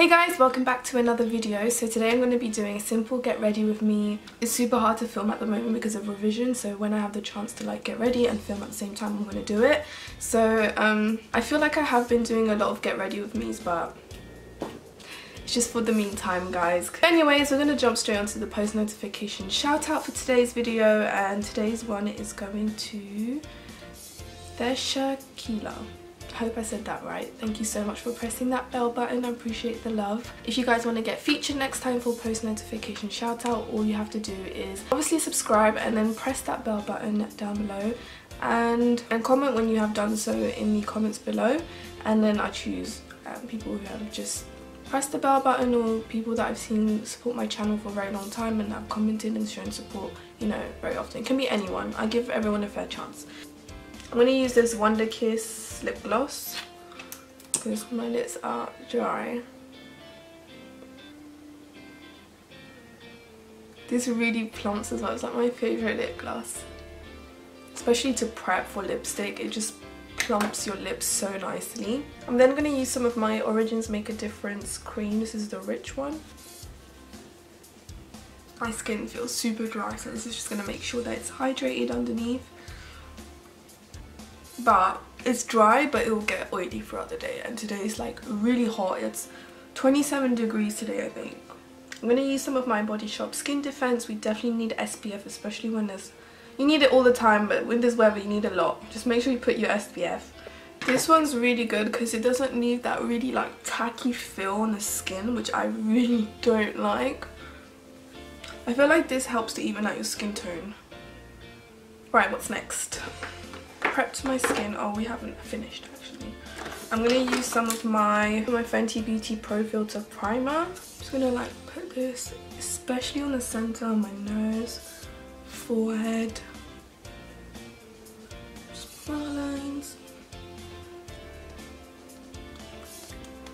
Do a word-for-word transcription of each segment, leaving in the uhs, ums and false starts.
Hey guys, welcome back to another video. So today I'm going to be doing a simple get ready with me. It's super hard to film at the moment because of revision, so when I have the chance to like get ready and film at the same time, I'm going to do it. So um, I feel like I have been doing a lot of get ready with me's, but it's just for the meantime guys. Anyways, we're going to jump straight onto the post notification shout out for today's video, and today's one is going to Thesha Keela. I hope I said that right. Thank you so much for pressing that bell button, I appreciate the love. If you guys want to get featured next time for post notification shout out, all you have to do is obviously subscribe and then press that bell button down below and, and comment when you have done so in the comments below, and then I choose um, people who have just pressed the bell button or people that I've seen support my channel for a very long time and have commented and shown support, you know, very often. It can be anyone, I give everyone a fair chance. I'm going to use this Wonder Kiss lip gloss because my lips are dry. This really plumps as well. It's like my favourite lip gloss. Especially to prep for lipstick, it just plumps your lips so nicely. I'm then going to use some of my Origins Make a Difference cream. This is the rich one. My skin feels super dry, so this is just going to make sure that it's hydrated underneath. But it's dry, but it will get oily throughout the day, and today is like really hot. It's twenty-seven degrees today, I think. I'm going to use some of my Body Shop Skin Defense. We definitely need S P F, especially when there's... You need it all the time, but with this weather you need a lot. Just make sure you put your S P F. This one's really good because it doesn't leave that really like tacky feel on the skin, which I really don't like. I feel like this helps to even out your skin tone. Right, what's next? Prepped my skin. Oh, we haven't finished actually. I'm going to use some of my my Fenty Beauty Pro Filter Primer. I'm just going to like put this especially on the center of my nose, forehead, small lines.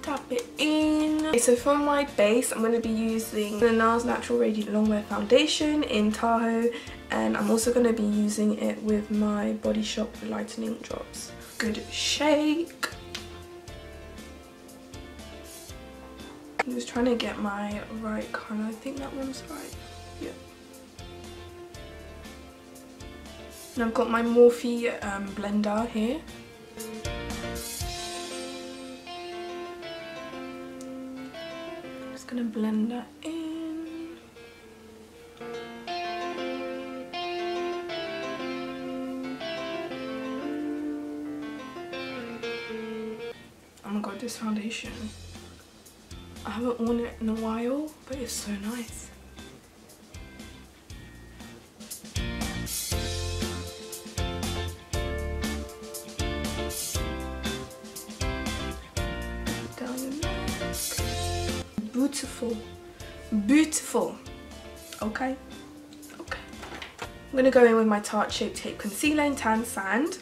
Tap it in. Okay, so for my base, I'm going to be using the NARS Natural Radiant Longwear Foundation in Tahoe, and I'm also going to be using it with my Body Shop Lightening Drops. Good shake. I'm just trying to get my right colour. I think that one's right. Yeah. And I've got my Morphe um, blender here. Gonna blend that in. Oh my god, this foundation. I haven't worn it in a while, but it's so nice. Beautiful, beautiful. Okay, okay. I'm gonna go in with my Tarte Shape Tape Concealer in Tan Sand,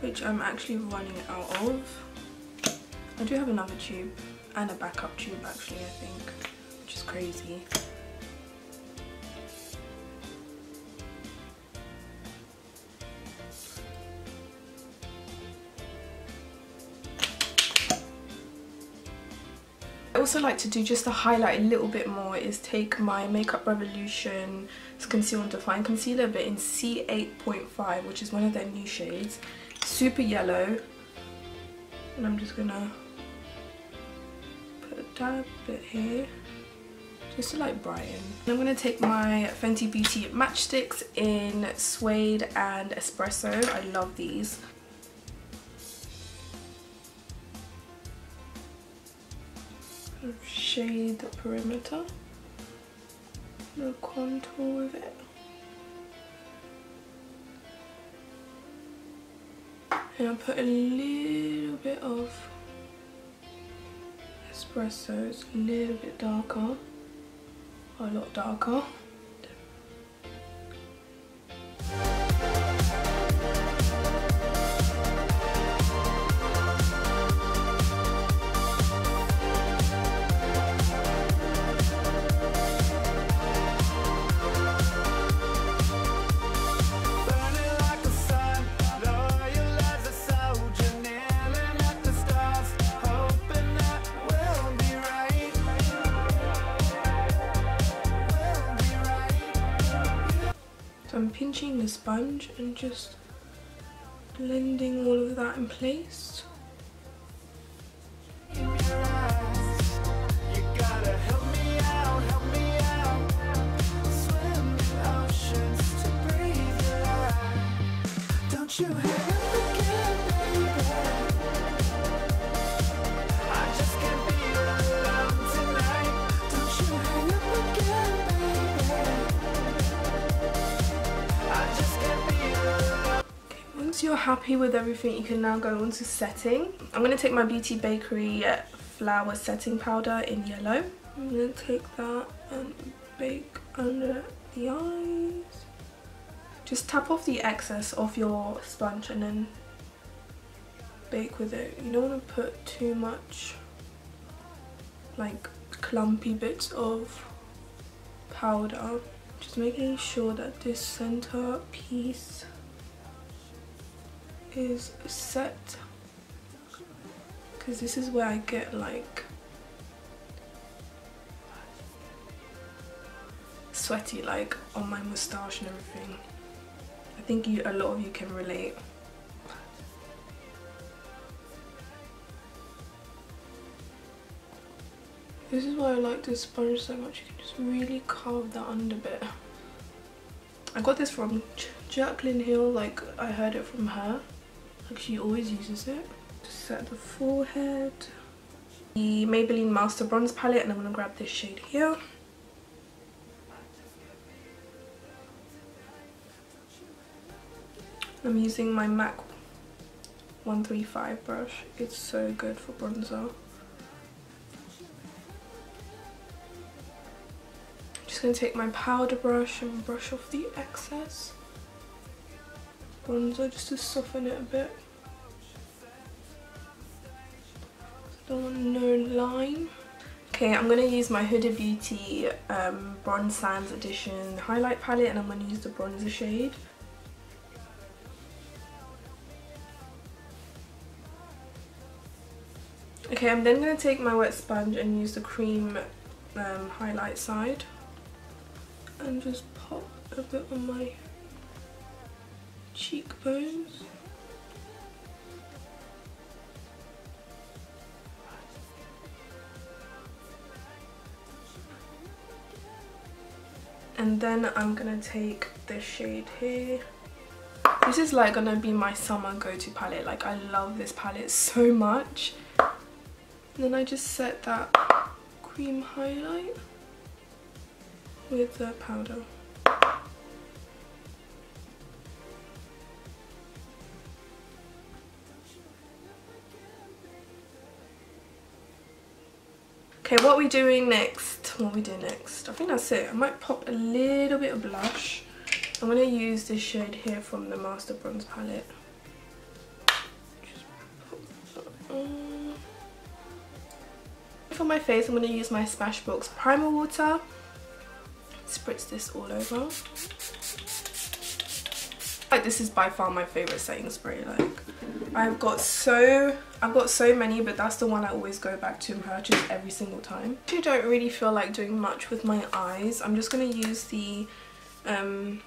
which I'm actually running out of. I do have another tube and a backup tube actually, I think, which is crazy. I also like to do just to highlight a little bit more is take my Makeup Revolution Conceal and Define Concealer, but in C eight point five, which is one of their new shades, super yellow, and I'm just gonna put a dab bit here just to like brighten. And I'm gonna take my Fenty Beauty matchsticks in Suede and Espresso. I love these. Shade the perimeter, no contour with it. And I'll put a little bit of espresso, it's a little bit darker, a lot darker. pinching the sponge and just blending all of that in place. You're happy with everything, you can now go on to setting. I'm going to take my Beauty Bakery flower setting powder in yellow. I'm going to take that and bake under the eyes. Just tap off the excess of your sponge and then bake with it. You don't want to put too much like clumpy bits of powder. Just making sure that this center piece is set, because this is where I get like sweaty like on my moustache and everything. I think you a lot of you can relate. This is why I like this sponge so much, you can just really carve that under bit. I got this from Jacqueline Hill, like I heard it from her. Like she always uses it. Just set the forehead. The Maybelline Master Bronze Palette, and I'm going to grab this shade here. I'm using my MAC one three five brush. It's so good for bronzer. I'm just going to take my powder brush and brush off the excess bronzer just to soften it a bit. I don't want no line. Okay, I'm going to use my Huda Beauty um, Bronze Sands Edition highlight palette, and I'm going to use the bronzer shade. Okay, I'm then going to take my wet sponge and use the cream um, highlight side and just pop a bit on my cheekbones. And then I'm gonna take this shade here. This is like gonna be my summer go-to palette. Like I love this palette so much. And then I just set that cream highlight with the powder. Okay, what are we doing next? What are we doing next? I think that's it. I might pop a little bit of blush. I'm going to use this shade here from the Master Bronze palette. Just pop that on. For my face, I'm going to use my Smashbox Primer Water. Spritz this all over. Like, this is by far my favourite setting spray. Like, I've got so I've got so many, but that's the one I always go back to and purchase every single time. I don't really feel like doing much with my eyes. I'm just going to use the um,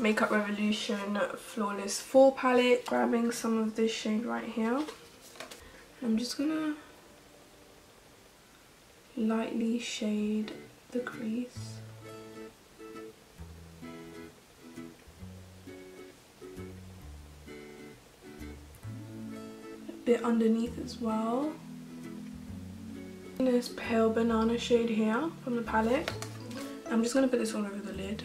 Makeup Revolution Flawless four palette, grabbing some of this shade right here. I'm just going to lightly shade the crease. Bit underneath as well. This pale banana shade here from the palette. I'm just going to put this all over the lid.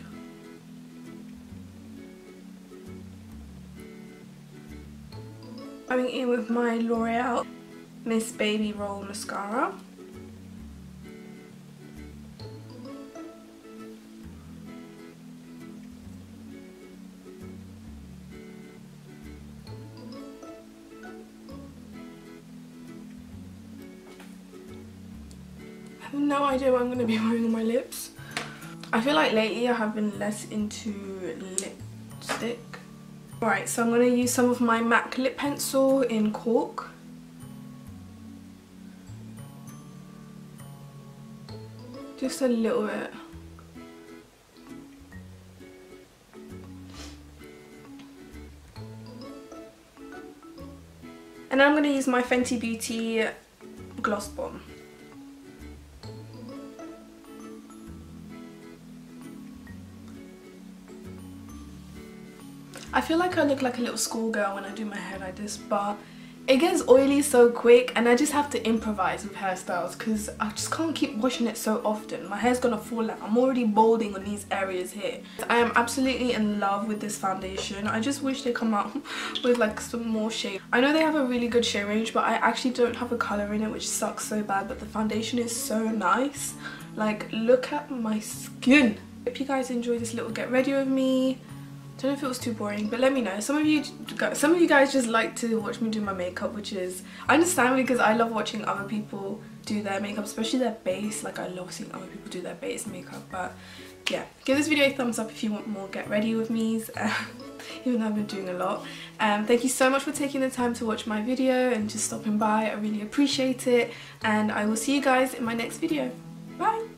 Coming in with my L'Oreal Miss Baby Roll Mascara. I have no idea what I'm going to be wearing on my lips. I feel like lately I have been less into lipstick. Alright, so I'm going to use some of my MAC lip pencil in Cork. Just a little bit. And I'm going to use my Fenty Beauty gloss bomb. I feel like I look like a little schoolgirl when I do my hair like this, but it gets oily so quick and I just have to improvise with hairstyles because I just can't keep washing it so often. My hair's gonna fall out. I'm already balding on these areas here. I am absolutely in love with this foundation. I just wish they come out with like some more shade. I know they have a really good shade range, but I actually don't have a colour in it, which sucks so bad, but the foundation is so nice. Like, look at my skin. Hope you guys enjoyed this little get ready with me. Don't know if it was too boring, but let me know. Some of you some of you guys just like to watch me do my makeup, which is I understand because I love watching other people do their makeup, especially their base. Like, I love seeing other people do their base makeup. But yeah, give this video a thumbs up if you want more get ready with me's, uh, even though I've been doing a lot. Um, thank you so much for taking the time to watch my video and just stopping by. I really appreciate it, and I will see you guys in my next video. Bye!